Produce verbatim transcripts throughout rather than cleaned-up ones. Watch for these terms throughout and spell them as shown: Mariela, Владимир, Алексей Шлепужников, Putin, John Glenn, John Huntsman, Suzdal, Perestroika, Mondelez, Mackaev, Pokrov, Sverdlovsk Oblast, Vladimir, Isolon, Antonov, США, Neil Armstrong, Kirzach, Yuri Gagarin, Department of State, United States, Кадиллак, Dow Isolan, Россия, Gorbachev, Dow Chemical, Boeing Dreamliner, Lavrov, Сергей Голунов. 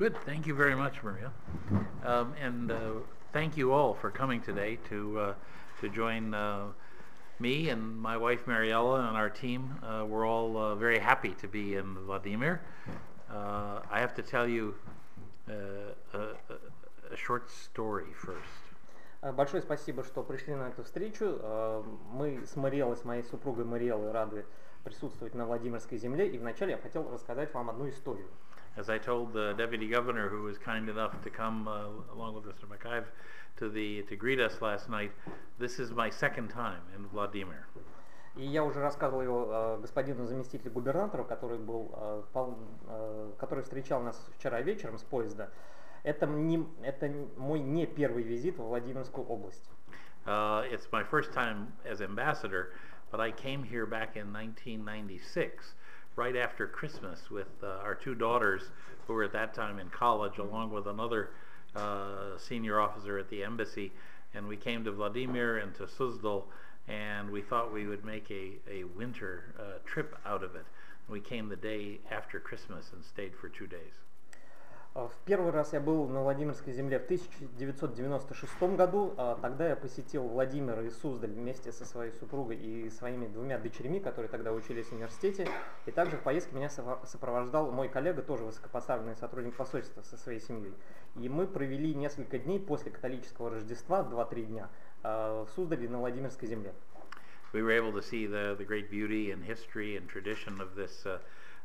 Good. Thank you very much, Mariela. Um, and uh, thank you all for coming today to uh, to join uh, me and my wife Mariela and our team. Uh, we're all uh, very happy to be in Vladimir. Uh, I have to tell you uh, a, a short story first. Большое спасибо, что пришли на эту встречу. Мы с Мариелой, с моей супругой Мариелой, рады присутствовать на Владимирской земле. И вначале я хотел рассказать вам одну историю. As I told the deputy governor, who was kind enough to come uh, along with Mister Mackaev to the to greet us last night, this is my second time in Vladimir. И я уже рассказывал его uh, господину заместителю губернатора, который был, uh, пол, uh, который встречал нас вчера вечером с поезда. Это, не, это мой не первый визит во Владимирскую область. Uh, it's my first time as ambassador, but I came here back in nineteen ninety-six. Right after Christmas, with uh, our two daughters, who were at that time in college, along with another uh, senior officer at the embassy, and we came to Vladimir and to Suzdal, and we thought we would make a, a winter uh, trip out of it. We came the day after Christmas and stayed for two days. В первый раз я был на Владимирской земле в тысяча девятьсот девяносто шестом году. Тогда я посетил Владимир и Суздаль вместе со своей супругой и своими двумя дочерьми, которые тогда учились в университете. И также в поездке меня сопровождал мой коллега, тоже высокопоставленный сотрудник посольства, со своей семьей. И мы провели несколько дней после католического Рождества, два-три дня, в Суздале на Владимирской земле. We were able to see the, the great beauty and history and tradition of this, uh,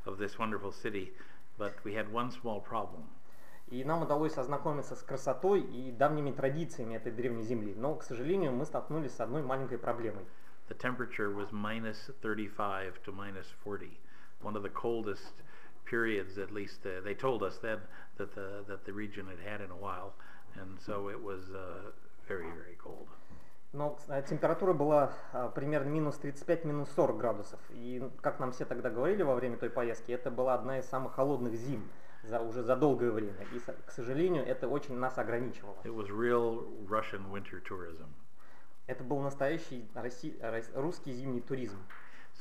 of this wonderful city. But we had one small problem. И нам удалось ознакомиться с красотой и давними традициями этой древней земли, но, к сожалению, мы столкнулись с одной маленькой проблемой. The temperature was minus thirty-five to minus forty, one of the coldest periods, at least uh, they told us then, that the that the region had had in a while, and so it was uh, very very cold. Но температура была а, примерно минус тридцать пять минус сорок градусов. И, как нам все тогда говорили во время той поездки, это была одна из самых холодных зим за, уже за долгое время. И, к сожалению, это очень нас ограничивало. It was real Russian winter tourism. Это был настоящий россий, русский зимний туризм.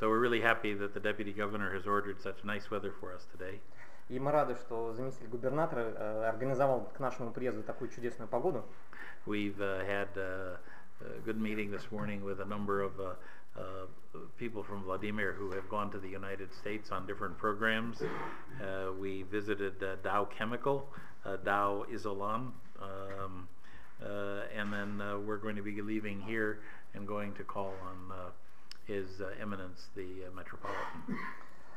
So we're really happy that the deputy governor has ordered such nice weather for us today. И мы рады, что заместитель губернатора э, организовал к нашему приезду такую чудесную погоду. We've uh, had uh, a good meeting this morning with a number of uh, uh, people from Vladimir who have gone to the United States on different programs. Uh, we visited uh, Dow Chemical, uh, Dow Isolan, um, uh, and then uh, we're going to be leaving here and going to call on uh, His uh, Eminence, the uh, Metropolitan.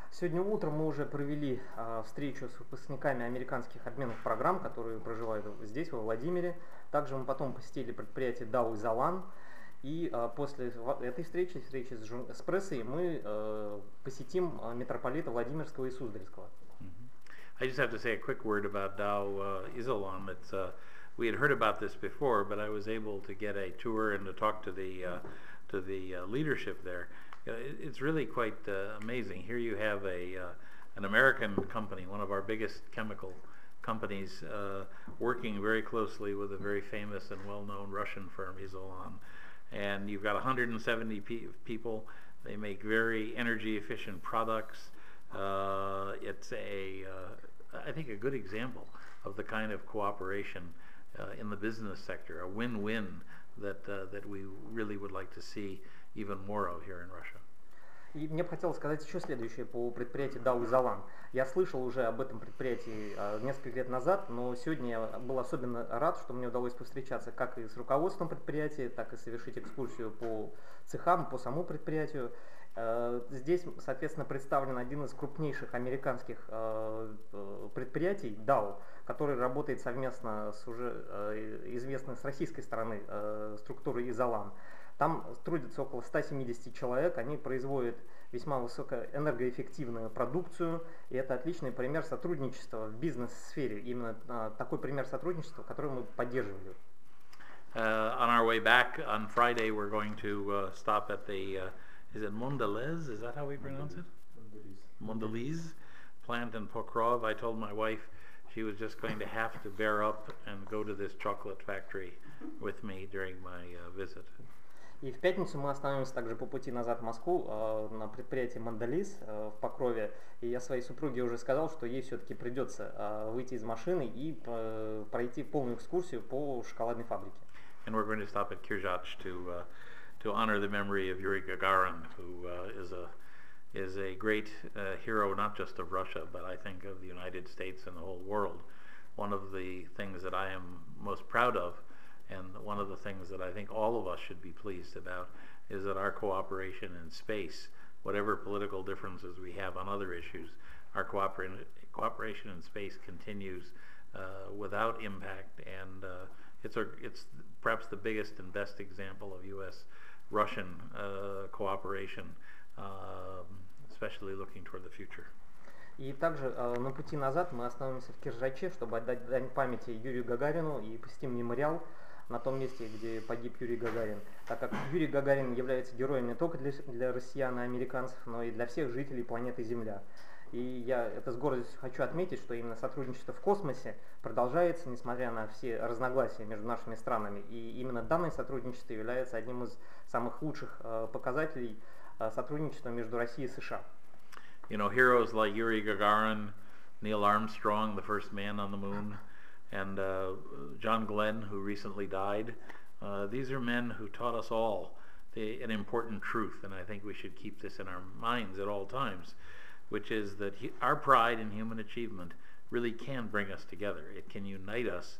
Сегодня утром мы уже провели э, встречу с выпускниками американских обменных программ, которые проживают здесь, во Владимире. Также мы потом посетили предприятие Dow Isolan. И э, после этой встречи, встречи с, Джон, с прессой, мы э, посетим э, митрополита Владимирского и Суздальского. Mm-hmm. I just have to say a quick word about Dow uh, Isolan. It's, uh, we had heard about this before, but I was able to get a tour and to talk to the, uh, to the uh, leadership there. It's really quite uh, amazing. Here you have a uh, an American company, one of our biggest chemical companies, uh, working very closely with a very famous and well-known Russian firm, Isolon. And you've got one hundred seventy pe people. They make very energy-efficient products. Uh, it's a, uh, I think, a good example of the kind of cooperation uh, in the business sector, a win-win that uh, that we really would like to see. Even more out here in Russia. И мне бы хотелось сказать еще следующее по предприятию Dow Isolan. Я слышал уже об этом предприятии э, несколько лет назад, но сегодня я был особенно рад, что мне удалось повстречаться как и с руководством предприятия, так и совершить экскурсию по цехам, по самому предприятию. Э, здесь, соответственно, представлен один из крупнейших американских э, предприятий, Dow, который работает совместно с уже э, известной с российской стороны э, структурой Isolan. Там трудится около ста семидесяти человек, они производят весьма высокоэнергоэффективную продукцию, и это отличный пример сотрудничества в бизнес-сфере, именно uh, такой пример сотрудничества, который мы поддерживали. Uh, on our way back on Friday we're going to uh, stop at the, uh, is it Mondelez, is that how we pronounce it? Mondelez plant in Pokrov. I told my wife she was just going to have to bear up and go to this chocolate factory with me during my uh, visit. И в пятницу мы остановимся также по пути назад в Москву э, на предприятии «Мандалис» э, в Покрове. И я своей супруге уже сказал, что ей все-таки придется э, выйти из машины и э, пройти полную экскурсию по шоколадной фабрике. And we're going to stop at Kirzach to, uh, to honor the memory of Yuri Gagarin, who uh, is a is a great uh, hero not just of Russia, but I think of the United States and the whole world. One of the things that I am most proud of, and one of the things that I think all of us should be pleased about, is that our cooperation in space, whatever political differences we have on other issues, our cooperation cooperation in space continues uh, without impact, and uh, it's our, it's perhaps the biggest and best example of U S Russian uh, cooperation, uh, especially looking toward the future. И также э, на пути назад мы остановимся в Киржаче, чтобы отдать дань памяти Юрию Гагарину и посетим мемориал на том месте, где погиб Юрий Гагарин, так как Юрий Гагарин является героем не только для, для россиян и американцев, но и для всех жителей планеты Земля. И я это с гордостью хочу отметить, что именно сотрудничество в космосе продолжается, несмотря на все разногласия между нашими странами. И именно данное сотрудничество является одним из самых лучших э, показателей э, сотрудничества между Россией и США. You know, heroes like Yuri Gagarin, Neil Armstrong, the first man on the moon, and uh, John Glenn, who recently died. Uh, these are men who taught us all the, an important truth, and I think we should keep this in our minds at all times, which is that he, our pride in human achievement really can bring us together. It can unite us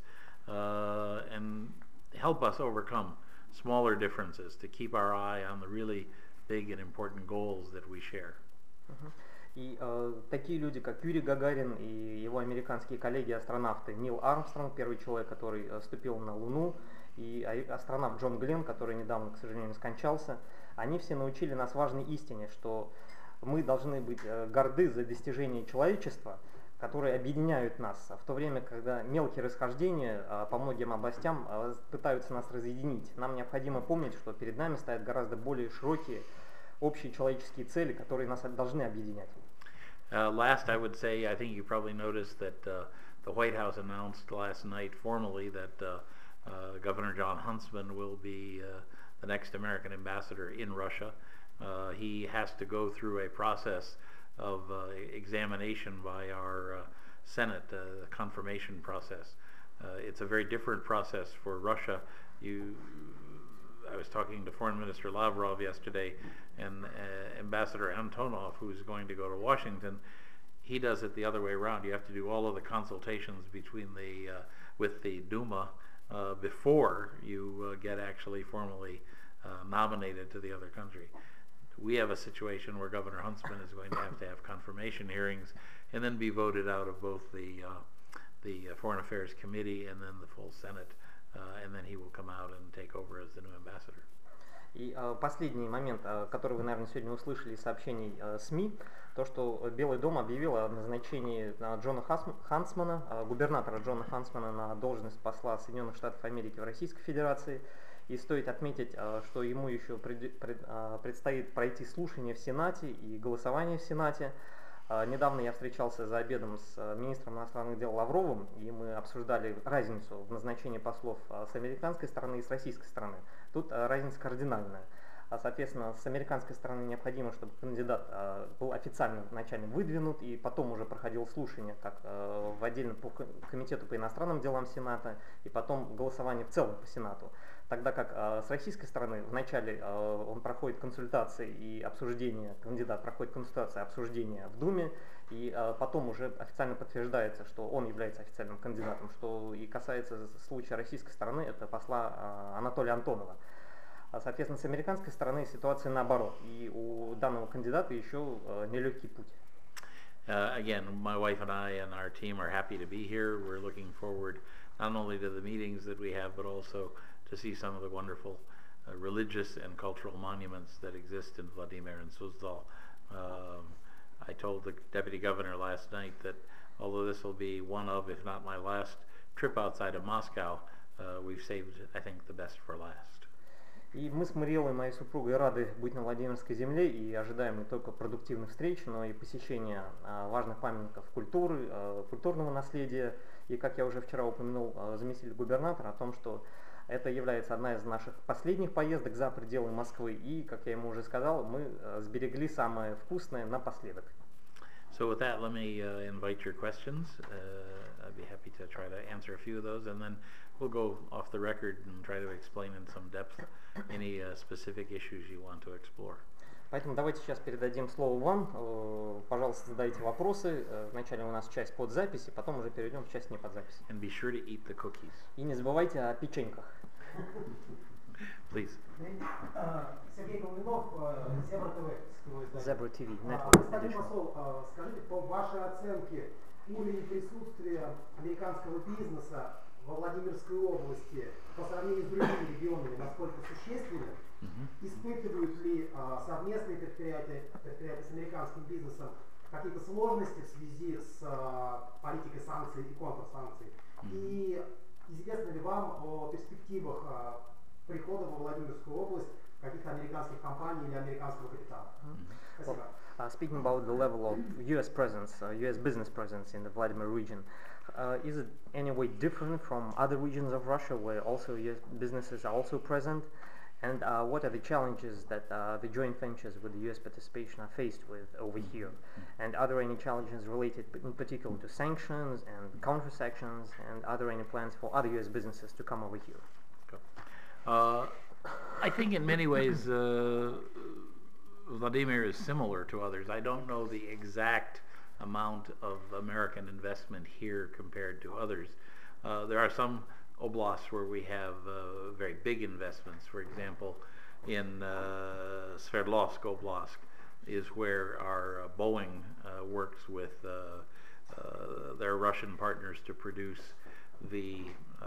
uh, and help us overcome smaller differences to keep our eye on the really big and important goals that we share. Uh-huh. И э, такие люди, как Юрий Гагарин и его американские коллеги-астронавты, Нил Армстронг, первый человек, который э, ступил на Луну, и а, астронавт Джон Гленн, который недавно, к сожалению, скончался, они все научили нас важной истине, что мы должны быть э, горды за достижения человечества, которые объединяют нас, в то время, когда мелкие расхождения э, по многим областям э, пытаются нас разъединить. Нам необходимо помнить, что перед нами стоят гораздо более широкие общие человеческие цели, которые нас должны объединять. Uh, last, I would say, I think you probably noticed that uh, the White House announced last night formally that uh, uh, Governor John Huntsman will be uh, the next American ambassador in Russia. Uh, he has to go through a process of uh, examination by our uh, Senate, uh, confirmation process. Uh, it's a very different process for Russia. You. I was talking to Foreign Minister Lavrov yesterday and uh, Ambassador Antonov, who's going to go to Washington. He does it the other way around. You have to do all of the consultations between the, uh, with the Duma uh, before you uh, get actually formally uh, nominated to the other country. We have a situation where Governor Huntsman is going to have to have confirmation hearings and then be voted out of both the, uh, the Foreign Affairs Committee and then the full Senate. И uh, последний момент, uh, который вы, наверное, сегодня услышали из сообщений uh, СМИ, то, что Белый дом объявил о назначении uh, Джона Хансмана, uh, губернатора Джона Хансмана на должность посла Соединенных Штатов Америки в Российской Федерации. И стоит отметить, uh, что ему еще пред, пред, uh, предстоит пройти слушание в Сенате и голосование в Сенате. Uh, недавно я встречался за обедом с uh, министром иностранных дел Лавровым, и мы обсуждали разницу в назначении послов uh, с американской стороны и с российской стороны. Тут uh, разница кардинальная. Uh, соответственно, с американской стороны необходимо, чтобы кандидат uh, был официально вначале выдвинут, и потом уже проходил слушание, как uh, в отдельном по комитету по иностранным делам Сената, и потом голосование в целом по Сенату. Тогда как э, с российской стороны вначале э, он проходит консультации и обсуждение, кандидат проходит консультации и обсуждение в Думе, и э, потом уже официально подтверждается, что он является официальным кандидатом, что и касается случая российской стороны, это посла э, Анатолия Антонова. Соответственно, с американской стороны ситуация наоборот, и у данного кандидата еще э, нелегкий путь. Uh, again, my wife and I and our team are happy to be here. We're looking forward not only to the meetings that we have, but also to see some of the wonderful uh, religious and cultural monuments that exist in Vladimir and Suzdal. Um, I told the Deputy Governor last night that although this will be one of, if not my last, trip outside of Moscow, uh, we've saved, I think, the best for last. И мы с Мариелой, моей супругой, рады быть на Владимирской земле и ожидаем не только продуктивных встреч, но и посещения а, важных памятников культуры, а, культурного наследия. И, как я уже вчера упомянул, а, заместитель губернатора о том, что Это является одна из наших последних поездок за пределы Москвы. И, как я ему уже сказал, мы сберегли самое вкусное напоследок. So with that, let me uh, invite your questions. Uh, I'd be happy to try to answer a few of those, and then we'll go off the record and try to explain in some depth any uh, specific issues you want to explore. Поэтому давайте сейчас передадим слово вам. Пожалуйста, задайте вопросы. Вначале у нас часть под запись, и потом уже перейдем в часть не под запись. And be sure to eat the cookies. И не забывайте о печеньках. Please. Сергей Голунов, Зебра ТВ. Зебра ТВ. Господин посол, скажите, по вашей оценке, уровень присутствия американского бизнеса во Владимирской области по сравнению с другими регионами, насколько существенно, испытывают ли совместные предприятия, предприятия с американским бизнесом какие-то сложности в связи с политикой санкций и контрсанкций? И известно ли вам о перспективах прихода во Владимирскую область каких-то американских компаний или американского капитала? Спасибо. Uh, speaking about the level of U S presence, uh, U S business presence in the Vladimir region, uh, is it any way different from other regions of Russia where also U S businesses are also present? And uh, what are the challenges that uh, the joint ventures with the U S participation are faced with over here? And are there any challenges related in particular to sanctions and counter-sanctions? And are there any plans for other U S businesses to come over here? Uh, I think in many ways, uh, Vladimir is similar to others. I don't know the exact amount of American investment here compared to others. Uh, there are some oblasts where we have uh, very big investments. For example, in uh, Sverdlovsk Oblast is where our uh, Boeing uh, works with uh, uh, their Russian partners to produce the uh,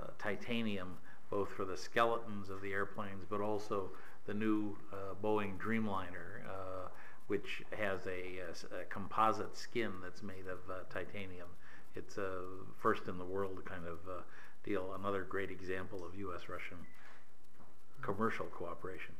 uh, titanium, both for the skeletons of the airplanes, but also the new uh, Boeing Dreamliner, uh, which has a, a, a composite skin that's made of uh, titanium. It's a first in the world kind of uh, deal, another great example of U S-Russian commercial cooperation.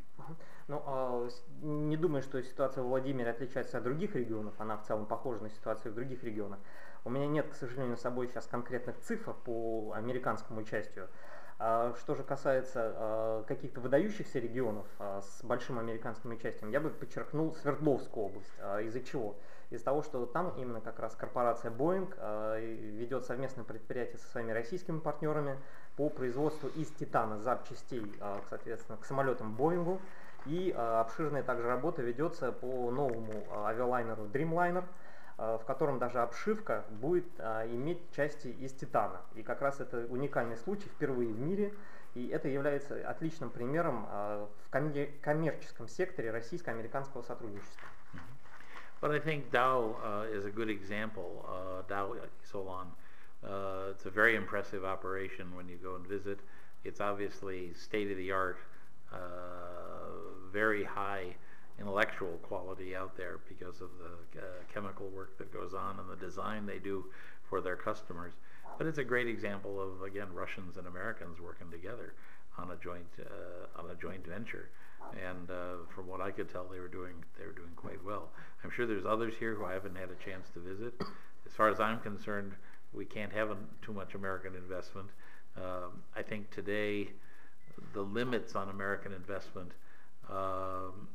Ну, а, не думаю, что ситуация в Владимире отличается от других регионов, она в целом похожа на ситуацию в других регионах. У меня нет, к сожалению, с собой сейчас конкретных цифр по американскому участию. Что же касается каких-то выдающихся регионов с большим американским участием, я бы подчеркнул Свердловскую область. Из-за чего? Из-за того, что там именно как раз корпорация Boeing ведет совместное предприятие со своими российскими партнерами по производству из титана запчастей, соответственно, к самолетам Boeing. И обширная также работа ведется по новому авиалайнеру Dreamliner, в котором даже обшивка будет а, иметь части из титана. И как раз это уникальный случай, впервые в мире, и это является отличным примером а, в ком коммерческом секторе российско-американского сотрудничества. But I think Dow uh, is a good example. Uh, Dow Isolan, uh, it's a very impressive operation when you go and visit. It's obviously state-of-the-art, uh, very high intellectual quality out there because of the uh, chemical work that goes on and the design they do for their customers. But it's a great example of, again, Russians and Americans working together on a joint uh, on a joint venture. And uh, from what I could tell, they were doing they were doing quite well. I'm sure there's others here who I haven't had a chance to visit. As far as I'm concerned, we can't have a, too much American investment. Um, I think today the limits on American investment. Um,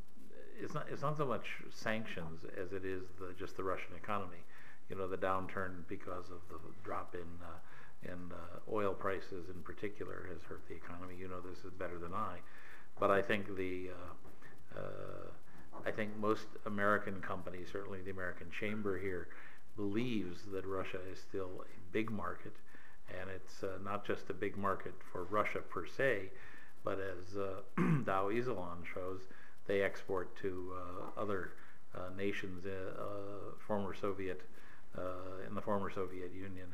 It's not, it's not so much sanctions as it is the, just the Russian economy. You know, the downturn because of the drop in, uh, in uh, oil prices in particular has hurt the economy. You know this is better than I. But I think the, uh, uh, I think most American companies, certainly the American chamber here, believes that Russia is still a big market. And it's uh, not just a big market for Russia per se, but as uh, Dow Isolan shows, they export to uh, other uh, nations, uh, uh, former Soviet, uh, in the former Soviet Union,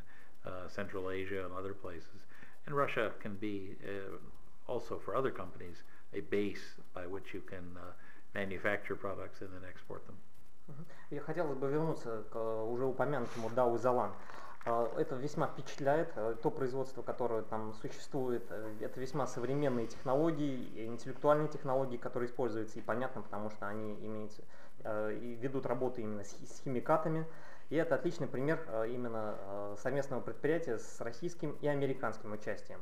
uh, Central Asia and other places. And Russia can be, uh, also for other companies, a base by which you can uh, manufacture products and then export them. Я хотел бы вернуться к уже упомянутому Dow Isolan. Это весьма впечатляет, то производство, которое там существует, это весьма современные технологии, интеллектуальные технологии, которые используются, и понятно, потому что они имеют, ведут работу именно с химикатами, и это отличный пример именно совместного предприятия с российским и американским участием.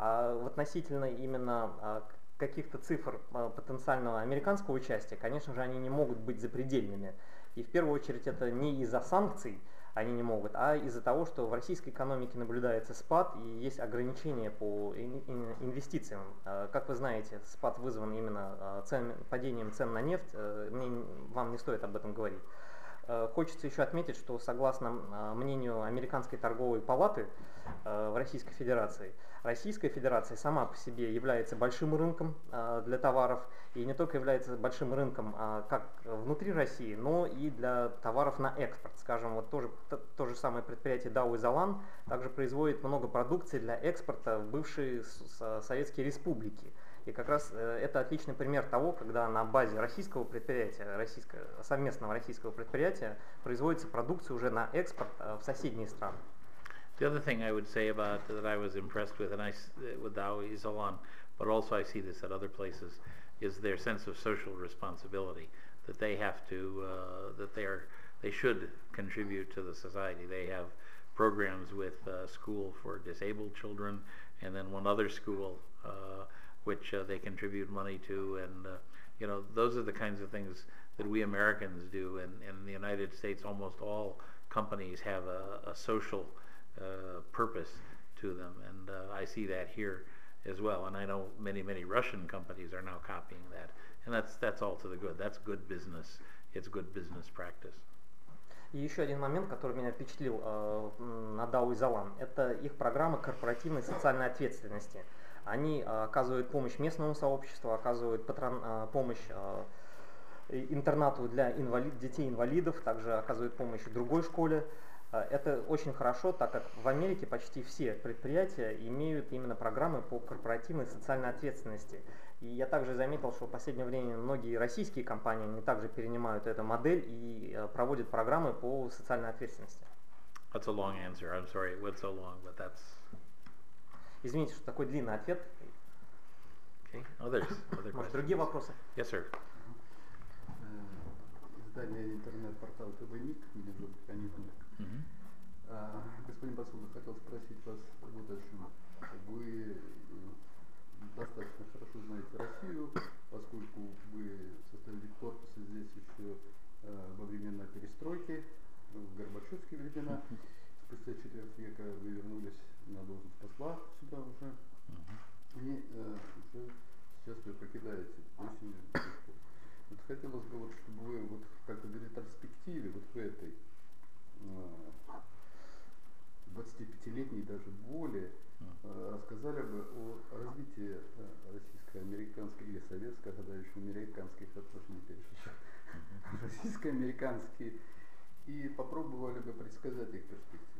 А относительно именно каких-то цифр потенциального американского участия, конечно же, они не могут быть запредельными. И в первую очередь это не из-за санкций они не могут, а из-за того, что в российской экономике наблюдается спад и есть ограничения по инвестициям. Как вы знаете, спад вызван именно цен, падением цен на нефть, мне, вам не стоит об этом говорить. Хочется еще отметить, что согласно мнению Американской торговой палаты в Российской Федерации, Российская Федерация сама по себе является большим рынком для товаров, и не только является большим рынком как внутри России, но и для товаров на экспорт. Скажем, вот тоже, то, то же самое предприятие Dow Isolan также производит много продукции для экспорта в бывшие советские республики. И как раз это отличный пример того, когда на базе российского предприятия, российского, совместного российского предприятия производится продукция уже на экспорт в соседние страны. The other thing I would say about that I was impressed with, and I with Dow Isolan, but also I see this at other places, is their sense of social responsibility that they have to, uh, that they are, they should contribute to the society. They have programs with uh, school for disabled children, and then one other school uh, which uh, they contribute money to, and uh, you know, those are the kinds of things that we Americans do, and in the United States, almost all companies have a, a social. Uh, purpose to them, and uh, I see that here as well, and I know many many Russian companies are now copying that, and that's that's all to the good. That's good business. It's good business practice. И еще один момент, который меня впечатлил э, на Dow Isolan, это их программа корпоративной социальной ответственности. Они э, оказывают помощь местному сообществу, оказывают патрон, э, помощь э, интернату для инвалид, детей инвалидов, также оказывают помощь другой школе. Это очень хорошо, так как в Америке почти все предприятия имеют именно программы по корпоративной социальной ответственности. И я также заметил, что в последнее время многие российские компании они также перенимают эту модель и проводят программы по социальной ответственности. That's a long answer. I'm sorry it went so long, but that's... Извините, что такой длинный ответ. Okay. Others. Other Может, другие вопросы? Yes, sir. Издание интернет-портала «ТВМИК», меня зовут Анитник. Mm-hmm. а, господин Басулов, хотел спросить вас о будущем. Вы достаточно хорошо знаете Россию, поскольку вы составили корпус здесь еще а, во времена перестройки, в Горбачевские времена. Mm-hmm. Спустя четверть века вы вернулись на должность посла сюда уже. Mm-hmm. И а, уже сейчас вы покидаете осенью. Вот хотелось бы, вот, чтобы вы, вот, как в ретроспективе, вот в этой двадцатипятилетней, даже более, рассказали бы о развитии российско-американских или советско, когда еще американских отношений, российско-американские, и попробовали бы предсказать их перспективы.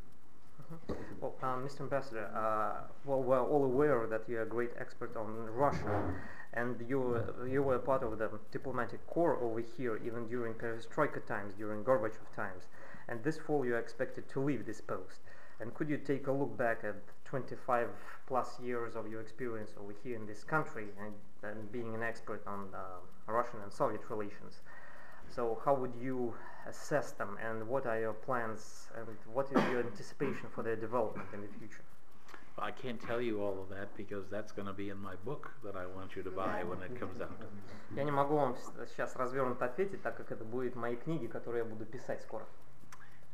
Well, um, Mister Ambassador, uh, well, we're all aware that you're a great expert on Russia, and you you were part of the diplomatic corps over here even during Perestroika times, during Gorbachev times, and this fall you're expected to leave this post. And could you take a look back at twenty-five plus years of your experience over here in this country and, and being an expert on uh, Russian and Soviet relations? So how would you assess them, and what are your plans, and what is your anticipation for their development in the future? Well, I can't tell you all of that because that's going to be in my book that I want you to buy when it comes out. Я не могу вам сейчас развернуто ответить, так как это будет мои книги, которые я буду писать скоро.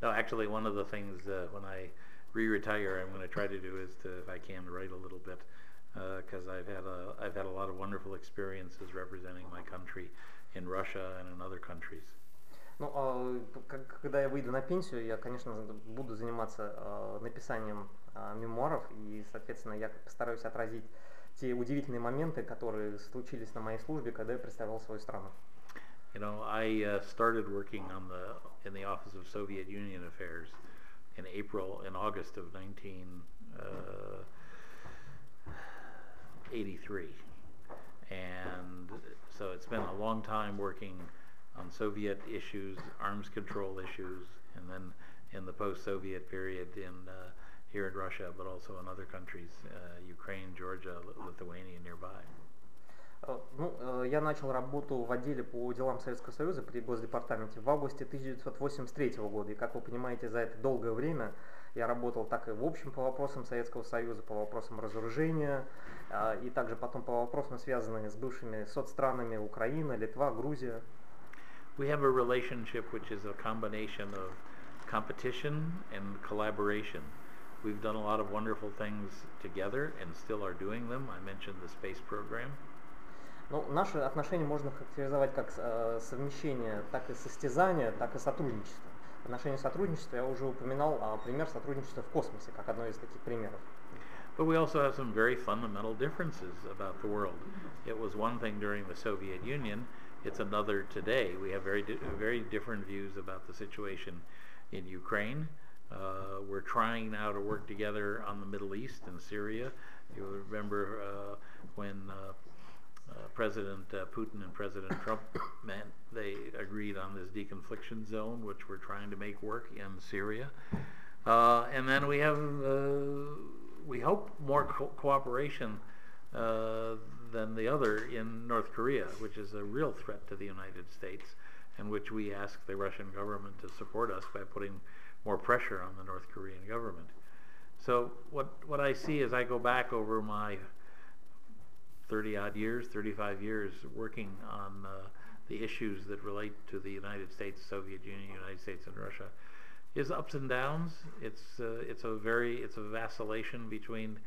No, actually, one of the things uh, when I re-retire, I'm going to try to do is to, if I can, write a little bit, because uh, I've had a I've had a lot of wonderful experiences representing my country in Russia and in other countries. Ну, когда я выйду на пенсию, я, конечно, буду заниматься написанием мемуаров, и, соответственно, я постараюсь отразить те удивительные моменты, которые случились на моей службе, когда я представлял свою страну. You know, I started working on the in the Office of Soviet Union Affairs in April and August of nineteen eighty-three, and so it's been a long time working on Soviet issues, arms control issues, and then in the post-Soviet period in uh, here in Russia, but also in other countries, uh, Ukraine, Georgia, Lithuania, nearby. Ну, я начал работу в отделе по делам Советского Союза при Госдепартаменте в августе тысяча девятьсот восемьдесят третьего года, и, как вы понимаете, за это долгое время Я работал так и в общем по вопросам Советского Союза, по вопросам разоружения, и также потом по вопросам, связанным с бывшими соцстранами: Украина, Литва, Грузия. We have a relationship which is a combination of competition and collaboration. We've done a lot of wonderful things together and still are doing them. I mentioned the space program. Ну, наши отношения можно характеризовать как э, совмещение, так и состязание, так и сотрудничество. В отношении сотрудничества я уже упоминал а, пример сотрудничества в космосе, как одно из таких примеров. But we also have some very fundamental differences about the world. It was one thing during the Soviet Union, it's another today. We have very, di very different views about the situation in Ukraine. Uh, we're trying now to work together on the Middle East and Syria. You remember uh, when uh, Uh, President uh, Putin and President Trump met, they agreed on this deconfliction zone, which we're trying to make work in Syria. Uh, and then we have, uh, we hope, more co cooperation uh, than the other in North Korea, which is a real threat to the United States, and which we ask the Russian government to support us by putting more pressure on the North Korean government. So what, what I see as I go back over my thirty-odd years, thirty-five years working on uh, the issues that relate to the United States, Soviet Union, United States, and Russia, is ups and downs. It's uh, it's a very it's a vacillation between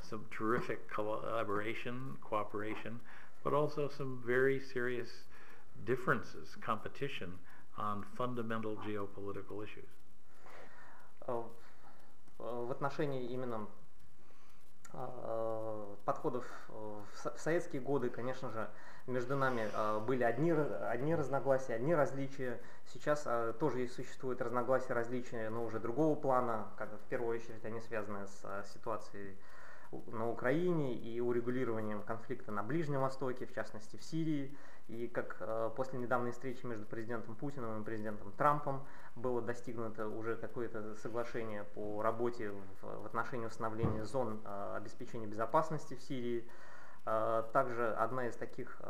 some terrific collaboration, cooperation, but also some very serious differences, competition on fundamental geopolitical issues. В отношении именно подходов в советские годы, конечно же, между нами были одни, одни разногласия, одни различия. Сейчас тоже существуют разногласия, различия, но уже другого плана. Как в первую очередь они связаны с ситуацией на Украине и урегулированием конфликта на Ближнем Востоке, в частности в Сирии. И как после недавней встречи между президентом Путиным и президентом Трампом было достигнуто уже какое-то соглашение по работе в отношении установления зон обеспечения безопасности в Сирии. Также одна из таких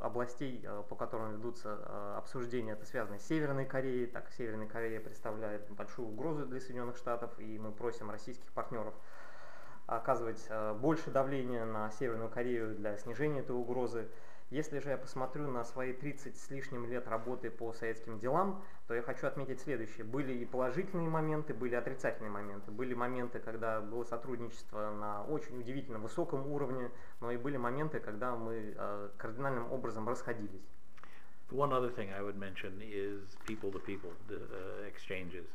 областей, по которым ведутся обсуждения, это связано с Северной Кореей. Так, Северная Корея представляет большую угрозу для Соединенных Штатов, и мы просим российских партнеров оказывать больше давления на Северную Корею для снижения этой угрозы. Если же я посмотрю на свои тридцать с лишним лет работы по советским делам, то я хочу отметить следующее. Были и положительные моменты, были отрицательные моменты. Были моменты, когда было сотрудничество на очень удивительно высоком уровне, но и были моменты, когда мы э, кардинальным образом расходились. One other thing I would mention is people-to-people uh, exchanges.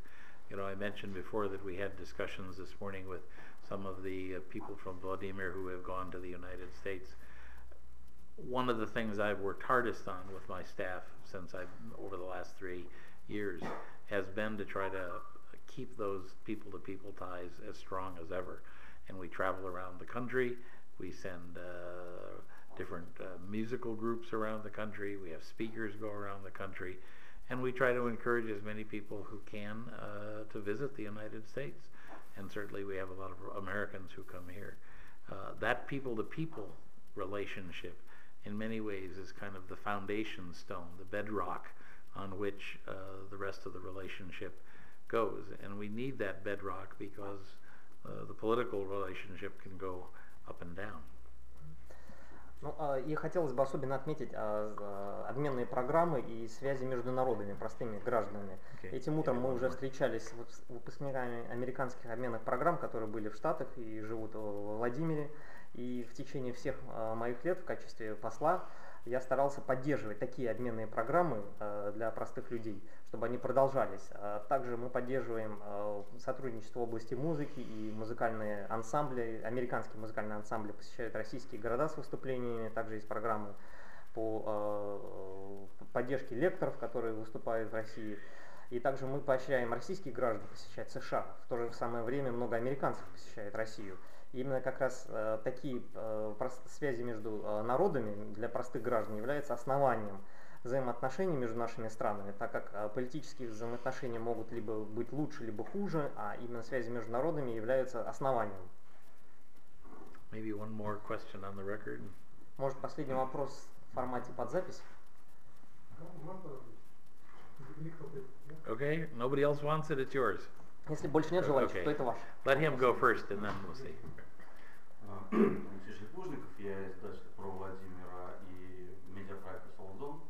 You know, I mentioned before that we had discussions this morning with some of the uh, people from Vladimir who have gone to the United States. One of the things I've worked hardest on with my staff since I've over the last three years has been to try to keep those people-to-people ties as strong as ever. And we travel around the country. We send uh, different uh, musical groups around the country. We have speakers go around the country, and we try to encourage as many people who can uh, to visit the United States. And certainly, we have a lot of Americans who come here. Uh, that people-to-people relationship, in many ways, is kind of the foundation stone, the bedrock on which uh, the rest of the relationship goes. And we need that bedrock because uh, the political relationship can go up and down. Ну, и хотелось бы особенно отметить обменные программы и связи между народами, простыми гражданами. Okay. Этим утром мы уже встречались с выпускниками американских обменных программ, которые были в Штатах и живут во Владимире. И в течение всех моих лет в качестве посла я старался поддерживать такие обменные программы для простых людей, чтобы они продолжались. Также мы поддерживаем сотрудничество в области музыки, и музыкальные ансамбли, американские музыкальные ансамбли посещают российские города с выступлениями. Также есть программы по поддержке лекторов, которые выступают в России. И также мы поощряем российских граждан посещать США. В то же самое время много американцев посещает Россию. Именно как раз э, такие э, связи между э, народами для простых граждан являются основанием взаимоотношений между нашими странами, так как э, политические взаимоотношения могут либо быть лучше, либо хуже, а именно связи между народами являются основанием. Maybe one more question on the record. Может, последний вопрос в формате под запись? Okay, nobody else wants it, it's yours. Если больше нет желающих, то это ваше. Let him go first, and then we'll see. Алексей Шлепужников, я издатель про Владимира и медиапроект «Солдом».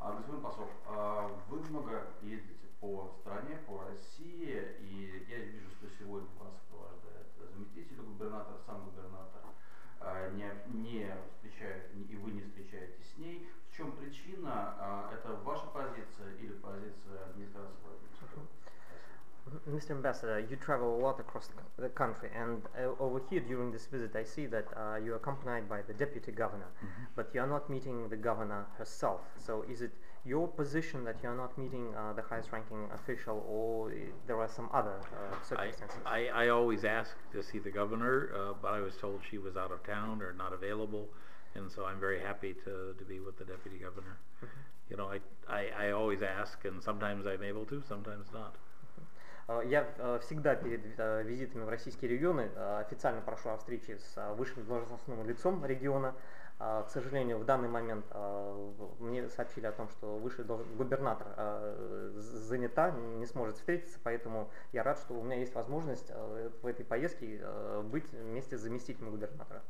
Господин посол, вы много ездите по стране, по России, и я вижу, что сегодня вас сопровождает заместитель губернатора, сам губернатор не, не встречает, и вы не встречаетесь с ней. В чем причина? Это ваша позиция или позиция администрации Владимира? Mister Ambassador, you travel a lot across the country, and uh, over here during this visit I see that uh, you are accompanied by the Deputy Governor, mm-hmm. but you are not meeting the Governor herself. So is it your position that you are not meeting uh, the highest ranking official, or there are some other uh, circumstances? I, I, I always asked to see the Governor, uh, but I was told she was out of town or not available, and so I'm very happy to, to be with the Deputy Governor. Mm-hmm. You know, I, I, I always ask, and sometimes I'm able to, sometimes not. Я всегда перед визитами в российские регионы официально прошу о встрече с высшим должностным лицом региона. К сожалению, в данный момент мне сообщили о том, что высший губернатор занята, не сможет встретиться, поэтому я рад, что у меня есть возможность в этой поездке быть вместе с заместителем губернатора.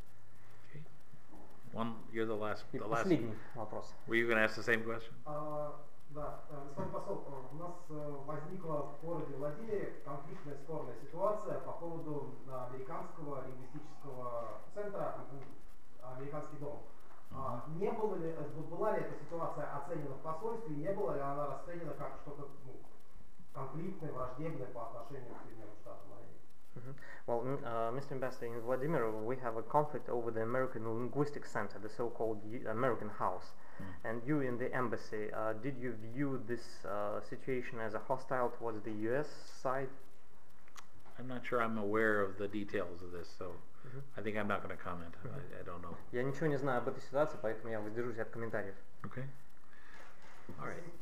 И последний вопрос. Да, господин посол, у нас возникла в городе Владимире конфликтная спорная ситуация по поводу американского лингвистического центра, американский дом. Mm-hmm. Не было ли, была ли эта ситуация оценена в посольстве, не была ли она расценена как что-то ну, конфликтное, враждебное по отношению к Соединенным Штатам Америки? Mm-hmm. Well, uh, Mister Ambassador, in Vladimir we have a conflict over the American Linguistic Center, the so-called American House. Mm-hmm. And you in the embassy, uh, did you view this uh, situation as a hostile towards the U S side? I'm not sure I'm aware of the details of this, so mm-hmm. I think I'm not going to comment. Mm-hmm. I, I don't know. Я ничего не знаю об этой ситуации, поэтому я воздержусь от комментариев. Okay. All right.